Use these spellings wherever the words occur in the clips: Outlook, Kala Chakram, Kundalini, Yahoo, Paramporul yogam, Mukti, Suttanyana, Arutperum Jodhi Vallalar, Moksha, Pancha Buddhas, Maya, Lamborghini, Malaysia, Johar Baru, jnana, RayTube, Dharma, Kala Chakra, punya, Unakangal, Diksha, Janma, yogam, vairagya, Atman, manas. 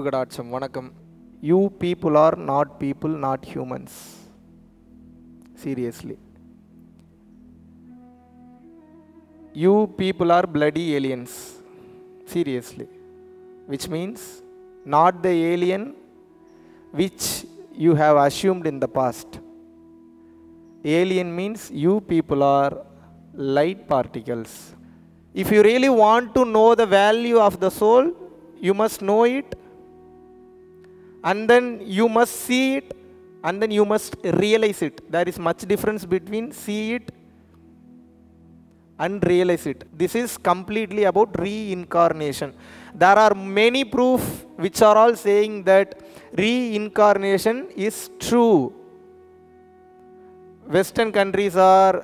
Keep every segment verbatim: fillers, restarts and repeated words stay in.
முருகடாட்சம் வணக்கம். You people are not people, not humans. Seriously. You people are bloody aliens. Seriously. Which means not the alien which you have assumed in the past. Alien means you people are light particles. If you really want to know the value of the soul, you must know it, and then you must see it, and then you must realize it. There is much difference between see it and realize it. This is completely about reincarnation. There are many proofs which are all saying that reincarnation is true. Western countries are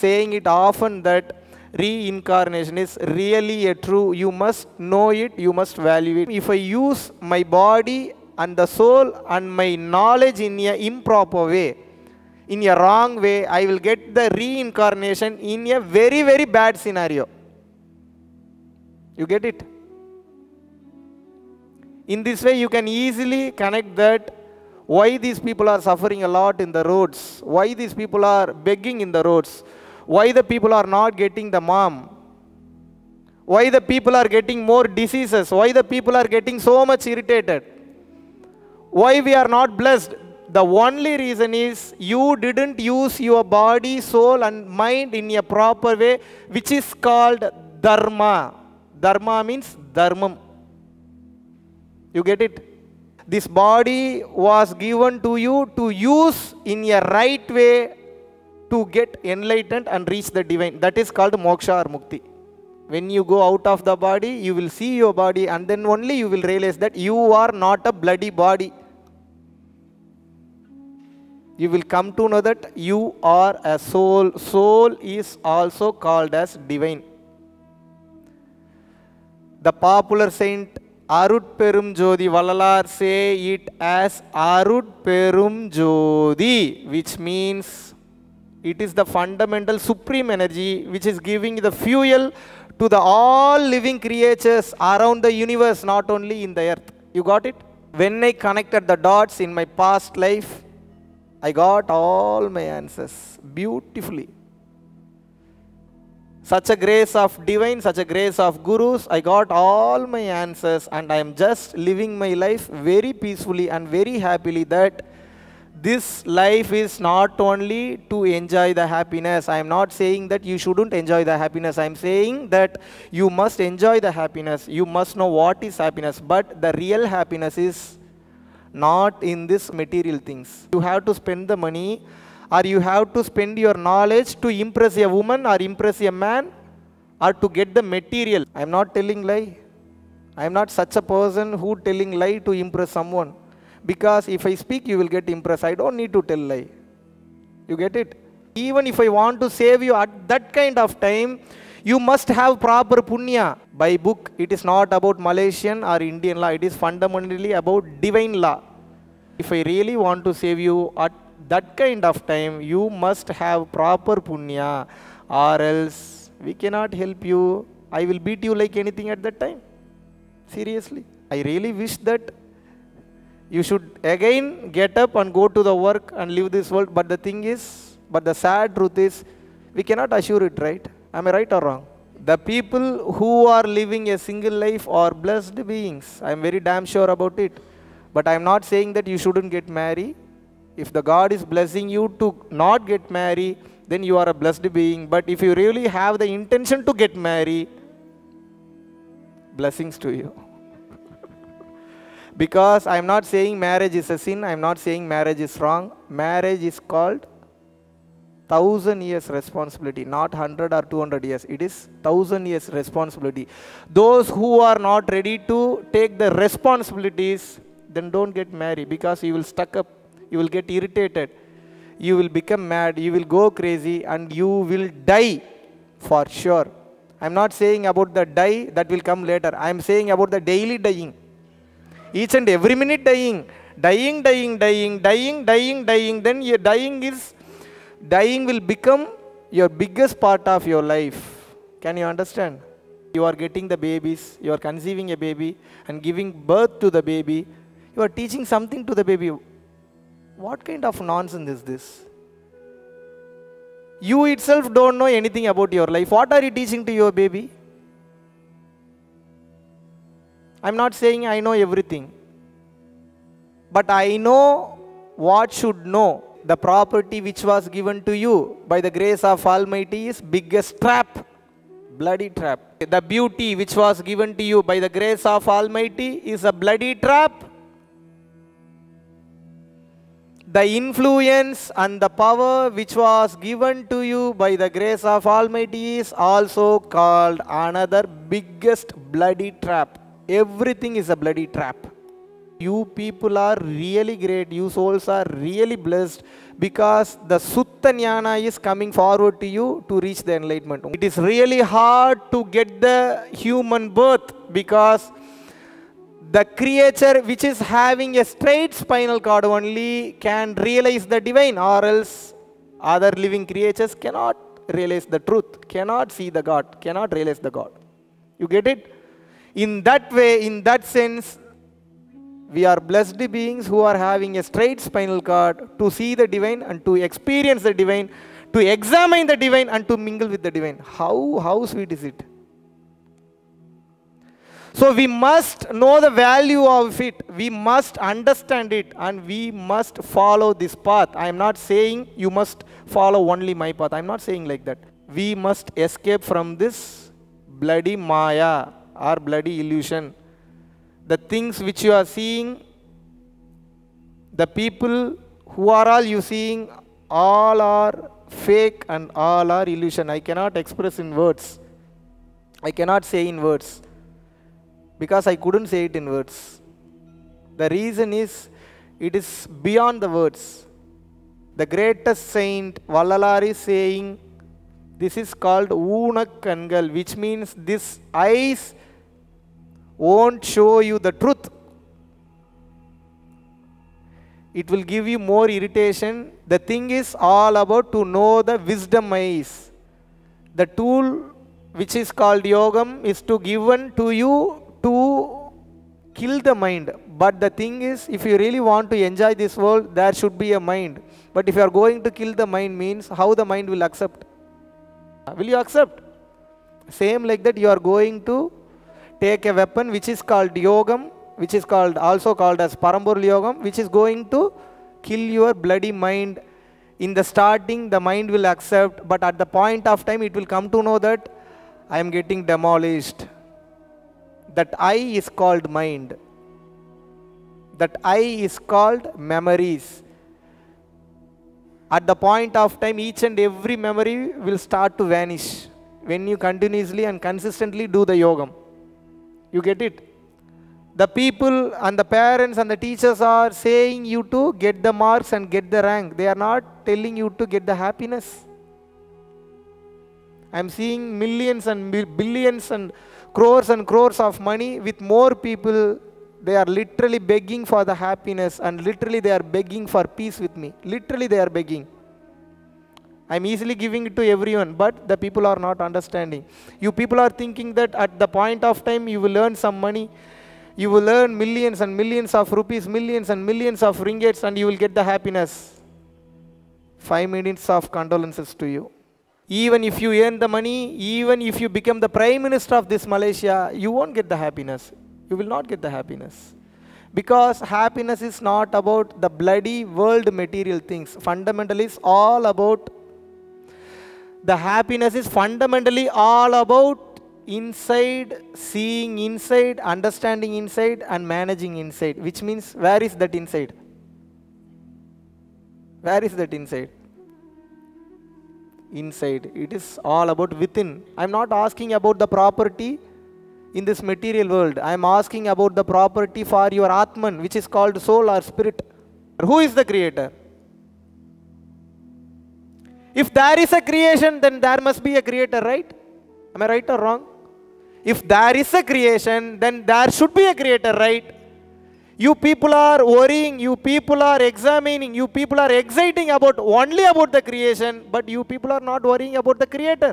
saying it often that reincarnation is really a true. You must know it, you must value it. If I use my body and the soul and my knowledge in an improper way, in a wrong way, I will get the reincarnation in a very, very bad scenario. You get it? In this way, you can easily connect that why these people are suffering a lot in the roads, why these people are begging in the roads, why the people are not getting the mom, why the people are getting more diseases, why the people are getting so much irritated, why we are not blessed. The only reason is you didn't use your body, soul and mind in a proper way, which is called Dharma. Dharma means Dharmam. You get it? This body was given to you to use in a right way to get enlightened and reach the divine. That is called Moksha or Mukti. When you go out of the body, you will see your body, and then only you will realize that you are not a bloody body. You will come to know that you are a soul. Soul is also called as divine. The popular saint Arutperum Jodhi Vallalar say it as Arutperum Jodhi, which means it is the fundamental supreme energy which is giving the fuel to the all living creatures around the universe, not only in the earth. You got it? When I connected the dots in my past life, I got all my answers beautifully. Such a grace of divine, such a grace of gurus, I got all my answers, and I am just living my life very peacefully and very happily that this life is not only to enjoy the happiness. I am not saying that you shouldn't enjoy the happiness. I am saying that you must enjoy the happiness. You must know what is happiness. But the real happiness is not in this material things. You have to spend the money, or you have to spend your knowledge to impress a woman or impress a man, or to get the material. I am not telling lie. I am not such a person who telling lie to impress someone. Because if I speak, you will get impressed. I don't need to tell lie. You get it? Even if I want to save you at that kind of time, you must have proper punya. By book, it is not about Malaysian or Indian law. It is fundamentally about divine law. If I really want to save you at that kind of time, you must have proper punya, or else we cannot help you. I will beat you like anything at that time. Seriously. I really wish that you should again get up and go to the work and leave this world. But the thing is, but the sad truth is, we cannot assure it, right? Am I right or wrong? The people who are living a single life are blessed beings. I am very damn sure about it. But I am not saying that you shouldn't get married. If the God is blessing you to not get married, then you are a blessed being. But if you really have the intention to get married, blessings to you. Because I am not saying marriage is a sin, I am not saying marriage is wrong. Marriage is called thousand years responsibility, not hundred or two hundred years. It is thousand years responsibility. Those who are not ready to take the responsibilities, then don't get married, because you will stuck up, you will get irritated, you will become mad, you will go crazy, and you will die for sure. I am not saying about the die that will come later. I am saying about the daily dying. Each and every minute dying, dying, dying, dying, dying, dying, dying. Then your dying is, dying will become your biggest part of your life. Can you understand? You are getting the babies, you are conceiving a baby and giving birth to the baby. You are teaching something to the baby. What kind of nonsense is this? You itself don't know anything about your life. What are you teaching to your baby? I'm not saying I know everything. But I know what should know. The property which was given to you by the grace of Almighty is biggest trap. Bloody trap. The beauty which was given to you by the grace of Almighty is a bloody trap. The influence and the power which was given to you by the grace of Almighty is also called another biggest bloody trap. Everything is a bloody trap. You people are really great. You souls are really blessed because the Suttanyana is coming forward to you to reach the enlightenment. It is really hard to get the human birth because the creature which is having a straight spinal cord only can realize the divine, or else other living creatures cannot realize the truth, cannot see the God, cannot realize the God. You get it? In that way, in that sense, we are blessed beings who are having a straight spinal cord to see the divine and to experience the divine, to examine the divine and to mingle with the divine. How, how sweet is it? So we must know the value of it. We must understand it and we must follow this path. I am not saying you must follow only my path. I am not saying like that. We must escape from this bloody Maya or bloody illusion. The things which you are seeing, the people who are all you seeing, all are fake and all are illusion. I cannot express in words. I cannot say in words because I couldn't say it in words. The reason is, it is beyond the words. The greatest saint Vallalar is saying, this is called Unakangal, which means this eyes won't show you the truth. It will give you more irritation. The thing is all about to know the wisdom eyes. The tool which is called yogam is to given to you to kill the mind. But the thing is, if you really want to enjoy this world, there should be a mind. But if you are going to kill the mind means, how the mind will accept? Will you accept? Same like that, you are going to take a weapon which is called yogam, which is called also called as Paramporul yogam, which is going to kill your bloody mind. In the starting, the mind will accept, but at the point of time, it will come to know that I am getting demolished. That I is called mind. That I is called memories. At the point of time, each and every memory will start to vanish when you continuously and consistently do the yogam. You get it? The people and the parents and the teachers are saying you to get the marks and get the rank. They are not telling you to get the happiness. I am seeing millions and billions and crores and crores of money with more people. They are literally begging for the happiness and literally they are begging for peace with me. Literally they are begging. I'm easily giving it to everyone, but the people are not understanding. You people are thinking that at the point of time you will earn some money, you will earn millions and millions of rupees, millions and millions of ringgits, and you will get the happiness. Five minutes of condolences to you. Even if you earn the money, even if you become the Prime Minister of this Malaysia, you won't get the happiness. You will not get the happiness. Because happiness is not about the bloody world material things. Fundamentally, it's all about The happiness is fundamentally all about inside, seeing inside, understanding inside and managing inside. Which means, where is that inside? Where is that inside? Inside. It is all about within. I am not asking about the property in this material world. I am asking about the property for your Atman, which is called soul or spirit. Who is the creator? If there is a creation, then there must be a creator, right? Am I right or wrong? If there is a creation, then there should be a creator, right? You people are worrying, you people are examining, you people are exciting about only about the creation, but you people are not worrying about the creator.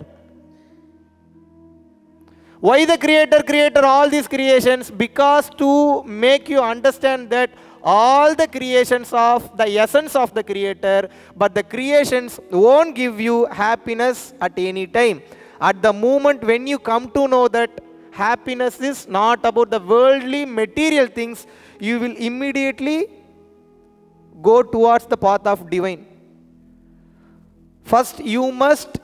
Why the Creator created all these creations? Because to make you understand that all the creations of the essence of the Creator, but the creations won't give you happiness at any time. At the moment when you come to know that happiness is not about the worldly material things, you will immediately go towards the path of divine. First, you must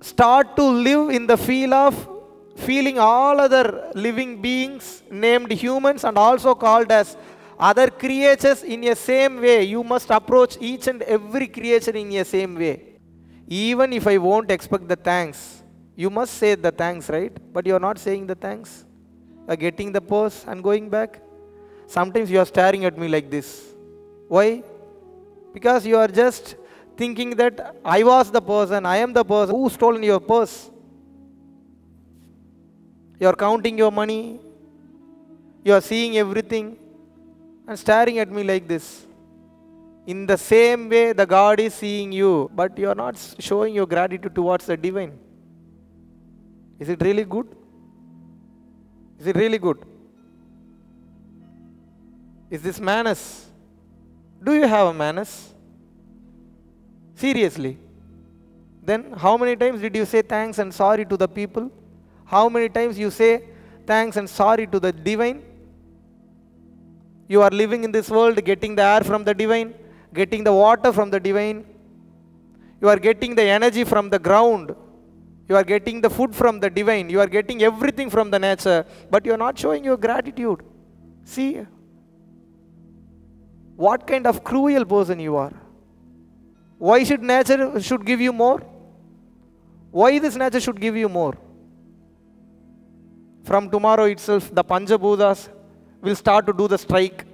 start to live in the field of feeling all other living beings named humans and also called as other creatures in a same way. You must approach each and every creature in a same way. Even if I won't expect the thanks, you must say the thanks, right? But you are not saying the thanks. You are getting the pose and going back. Sometimes you are staring at me like this. Why? Because you are just thinking that I was the person, I am the person who stole your purse. You are counting your money, you are seeing everything and staring at me like this. In the same way, the God is seeing you, but you are not showing your gratitude towards the divine. Is it really good? Is it really good? Is this manas? Do you have a manas? Seriously. Then how many times did you say thanks and sorry to the people? How many times you say thanks and sorry to the divine? You are living in this world, getting the air from the divine, getting the water from the divine. You are getting the energy from the ground. You are getting the food from the divine. You are getting everything from the nature. But you are not showing your gratitude. See, what kind of cruel person you are. Why should nature should give you more? Why this nature should give you more? From tomorrow itself, the Pancha Buddhas will start to do the strike.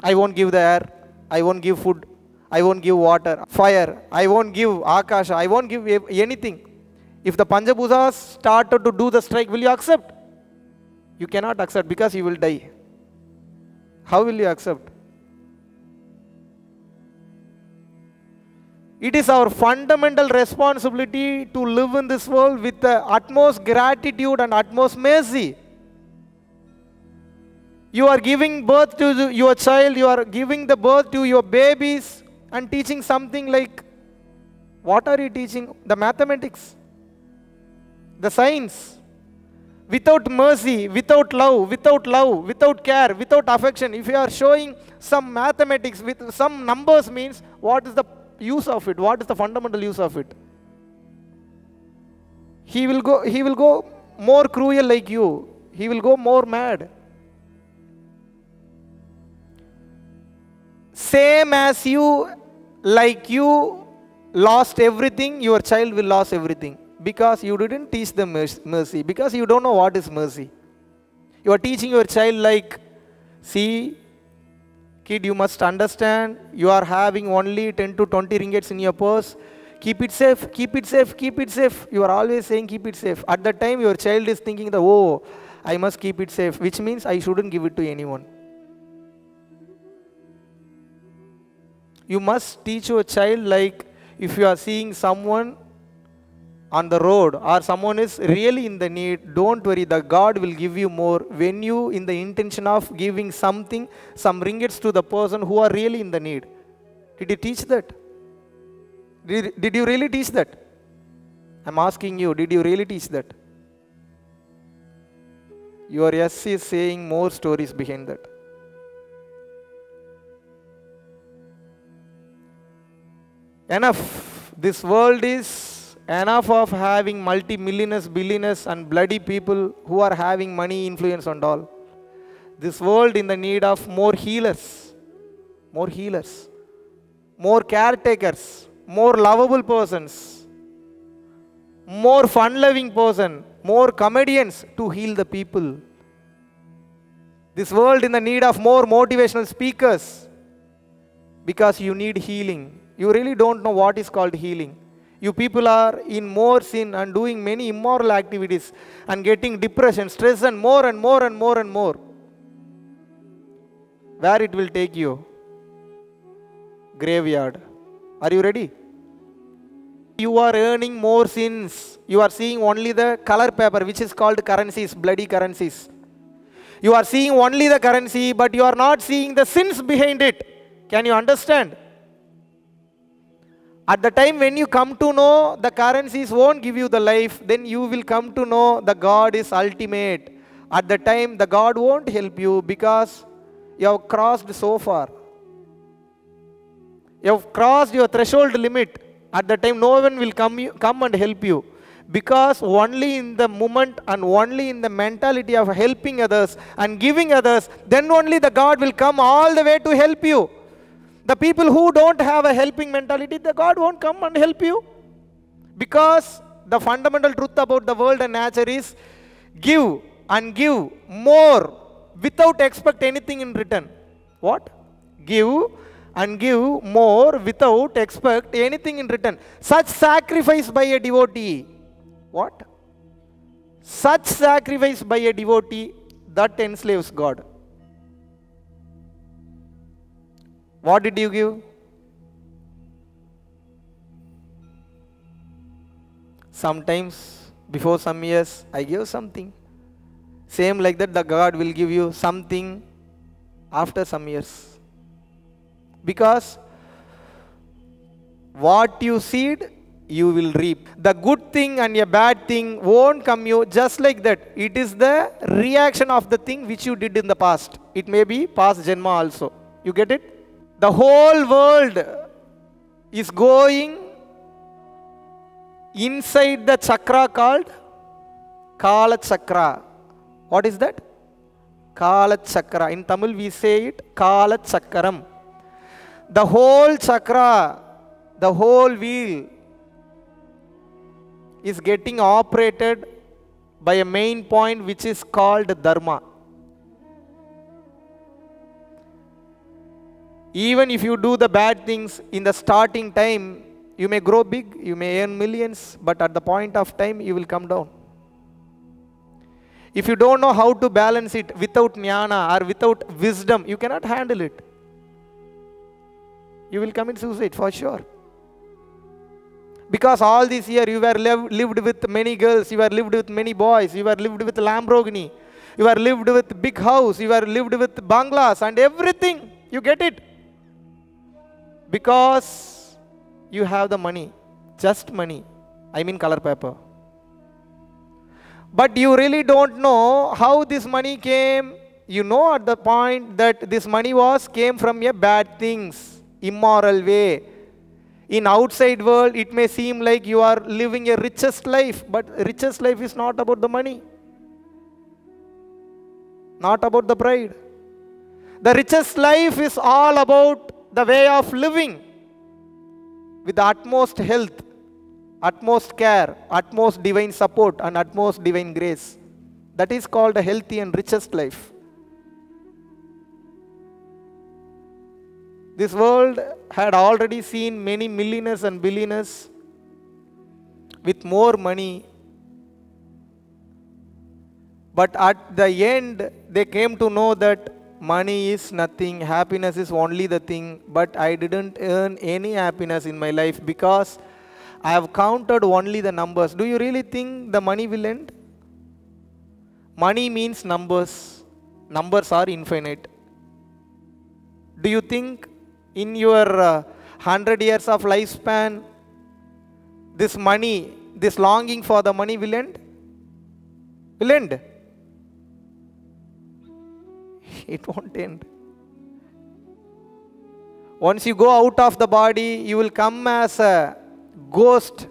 I won't give the air. I won't give food. I won't give water, fire. I won't give akasha. I won't give anything. If the Pancha Buddhas started to do the strike, will you accept? You cannot accept because you will die. How will you accept? It is our fundamental responsibility to live in this world with the utmost gratitude and utmost mercy. You are giving birth to your child, you are giving the birth to your babies and teaching something like, what are you teaching? The mathematics, the science. Without mercy, without love, without love, without care, without affection. If you are showing some mathematics with some numbers means, what is the use of it? What is the fundamental use of it? He will go, he will go more cruel like you. He will go more mad. Same as you, like you lost everything, your child will lose everything. Because you didn't teach them mercy. Because you don't know what is mercy. You are teaching your child like, see, kid, you must understand, you are having only ten to twenty ringgits in your purse. Keep it safe, keep it safe, keep it safe. You are always saying keep it safe. At that time, your child is thinking, that, oh, I must keep it safe, which means I shouldn't give it to anyone. You must teach your child like, if you are seeing someone on the road or someone is really in the need, don't worry, the God will give you more when you in the intention of giving something, some ringgits to the person who are really in the need. Did you teach that? Did, did you really teach that? I'm asking you, did you really teach that? Your yes is saying more stories behind that. Enough. This world is enough of having multi-millionaires, billionaires and bloody people who are having money, influence and all. This world in the need of more healers, more healers, more caretakers, more lovable persons, more fun-loving person, more comedians to heal the people. This world in the need of more motivational speakers because you need healing. You really don't know what is called healing. You people are in more sin and doing many immoral activities and getting depression, stress and more and more and more and more. Where it will take you? Graveyard. Are you ready? You are earning more sins. You are seeing only the color paper, which is called currencies, bloody currencies. You are seeing only the currency, but you are not seeing the sins behind it. Can you understand? At the time when you come to know the currencies won't give you the life, then you will come to know the God is ultimate. At the time, the God won't help you because you have crossed so far. You have crossed your threshold limit. At that time, no one will come, you, come and help you. Because only in the moment and only in the mentality of helping others and giving others, then only the God will come all the way to help you. The people who don't have a helping mentality, the God won't come and help you. Because the fundamental truth about the world and nature is give and give more without expect anything in return. What? Give and give more without expect anything in return. Such sacrifice by a devotee. What? Such sacrifice by a devotee that enslaves God. What did you give? Sometimes, before some years, I gave something. Same like that, the God will give you something after some years. Because what you seed, you will reap. The good thing and a bad thing won't come you just like that. It is the reaction of the thing which you did in the past. It may be past Janma also. You get it? The whole world is going inside the chakra called Kala Chakra. What is that? Kala Chakra. In Tamil we say it Kala Chakram. The whole chakra, the whole wheel is getting operated by a main point which is called Dharma. Even if you do the bad things in the starting time, you may grow big, you may earn millions, but at the point of time, you will come down. If you don't know how to balance it without jnana or without wisdom, you cannot handle it. You will commit suicide for sure. Because all this year you were live, lived with many girls, you were lived with many boys, you were lived with Lamborghini, you were lived with big house, you were lived with banglas and everything. You get it? Because you have the money, just money. I mean color paper. But you really don't know how this money came. You know at the point that this money was came from your bad things. Immoral way. In outside world, it may seem like you are living a richest life, but richest life is not about the money. Not about the pride. The richest life is all about the way of living with the utmost health, utmost care, utmost divine support and utmost divine grace. That is called a healthy and richest life. This world had already seen many millionaires and billionaires with more money. But at the end, they came to know that money is nothing, happiness is only the thing. But I didn't earn any happiness in my life because I have counted only the numbers. Do you really think the money will end? Money means numbers. Numbers are infinite. Do you think in your uh, hundred years of lifespan, this money, this longing for the money will end? Will end? It won't end. Once you go out of the body, you will come as a ghost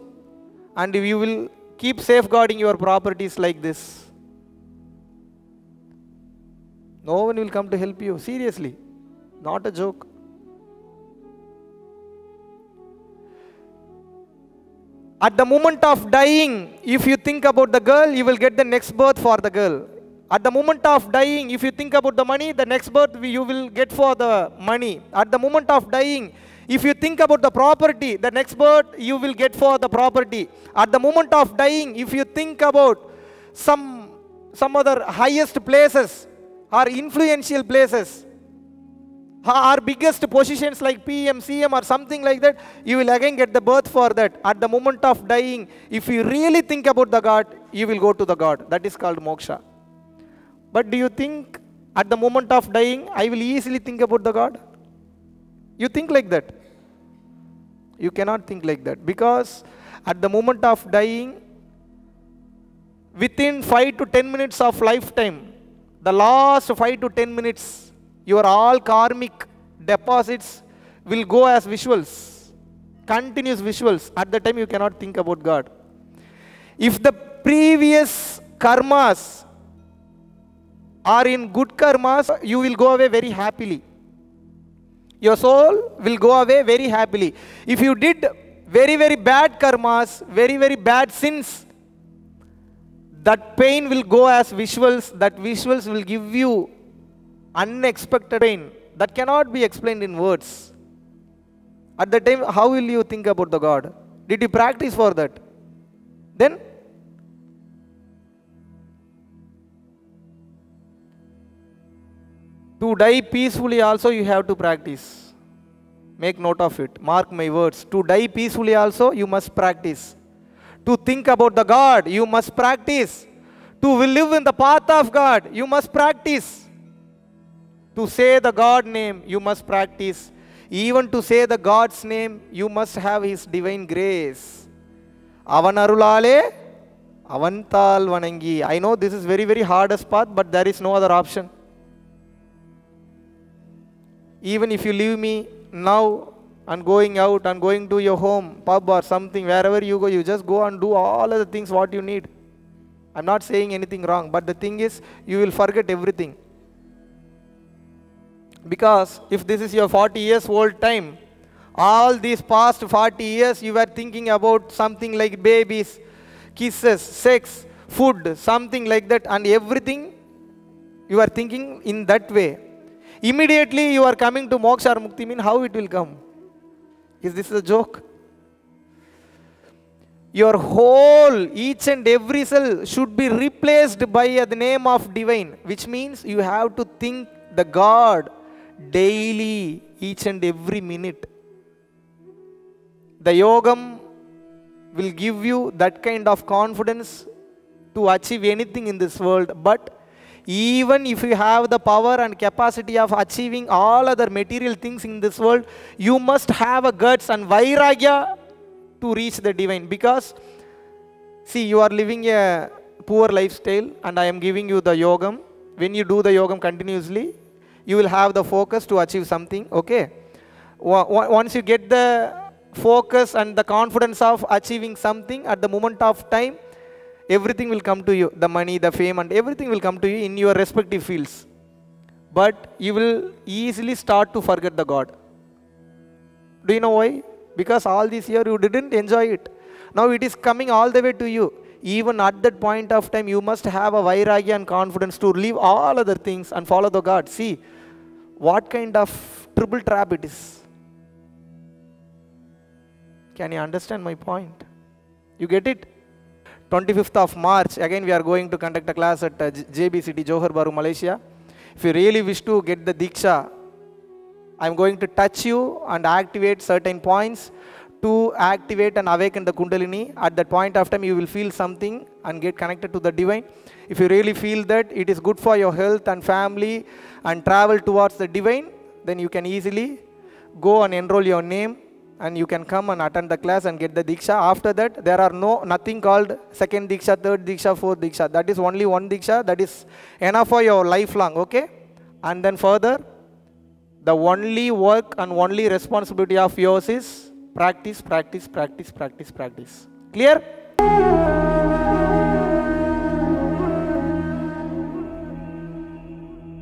and you will keep safeguarding your properties like this. No one will come to help you, seriously. Not a joke. At the moment of dying, if you think about the girl, you will get the next birth for the girl. At the moment of dying, if you think about the money, the next birth you will get for the money. At the moment of dying, if you think about the property, the next birth you will get for the property. At the moment of dying, if you think about some, some other highest places or influential places, or biggest positions like P M, C M or something like that, you will again get the birth for that. At the moment of dying, if you really think about the God, you will go to the God. That is called moksha. But do you think at the moment of dying, I will easily think about the God? You think like that? You cannot think like that, because at the moment of dying, within five to ten minutes of lifetime, the last five to ten minutes, your all karmic deposits will go as visuals, continuous visuals. At that time, you cannot think about God. If the previous karmas are in good karmas, you will go away very happily. Your soul will go away very happily. If you did very, very bad karmas, very, very bad sins, that pain will go as visuals. That visuals will give you unexpected pain that cannot be explained in words. At that time, how will you think about the God? Did you practice for that? Then, to die peacefully also you have to practice. Make note of it. Mark my words. To die peacefully also you must practice. To think about the God, you must practice. To live in the path of God, you must practice. To say the God name, you must practice. Even to say the God's name, you must have His divine grace. Avan arulale, avantal vanangi. I know this is very, very hardest path, but there is no other option. Even if you leave me now, and going out and going to your home, pub or something, wherever you go, you just go and do all of the things what you need. I'm not saying anything wrong, but the thing is, you will forget everything. Because if this is your forty years old time, all these past forty years, you were thinking about something like babies, kisses, sex, food, something like that, and everything you are thinking in that way. Immediately you are coming to moksha or mukti, mean how it will come? Is this a joke? Your whole, each and every cell should be replaced by the name of divine, which means you have to think the God daily, each and every minute. The yogam will give you that kind of confidence to achieve anything in this world. But even if you have the power and capacity of achieving all other material things in this world, you must have a guts and vairagya to reach the divine. Because, see, you are living a poor lifestyle and I am giving you the yogam. When you do the yogam continuously, you will have the focus to achieve something, okay? Once you get the focus and the confidence of achieving something at the moment of time, everything will come to you, the money, the fame, and everything will come to you in your respective fields. But you will easily start to forget the God. Do you know why? Because all this year you didn't enjoy it. Now it is coming all the way to you. Even at that point of time, you must have a vairagya and confidence to leave all other things and follow the God. See, what kind of triple trap it is. Can you understand my point? You get it? twenty-fifth of March, again we are going to conduct a class at J B C D Johar Baru, Malaysia. If you really wish to get the Diksha, I am going to touch you and activate certain points to activate and awaken the Kundalini. At that point of time, you will feel something and get connected to the Divine. If you really feel that it is good for your health and family and travel towards the Divine, then you can easily go and enroll your name. And you can come and attend the class and get the Diksha. After that, there are no nothing called second Diksha, third Diksha, fourth Diksha. That is only one Diksha. That is enough for your lifelong, okay? And then further, the only work and only responsibility of yours is practice, practice, practice, practice, practice, practice. Clear?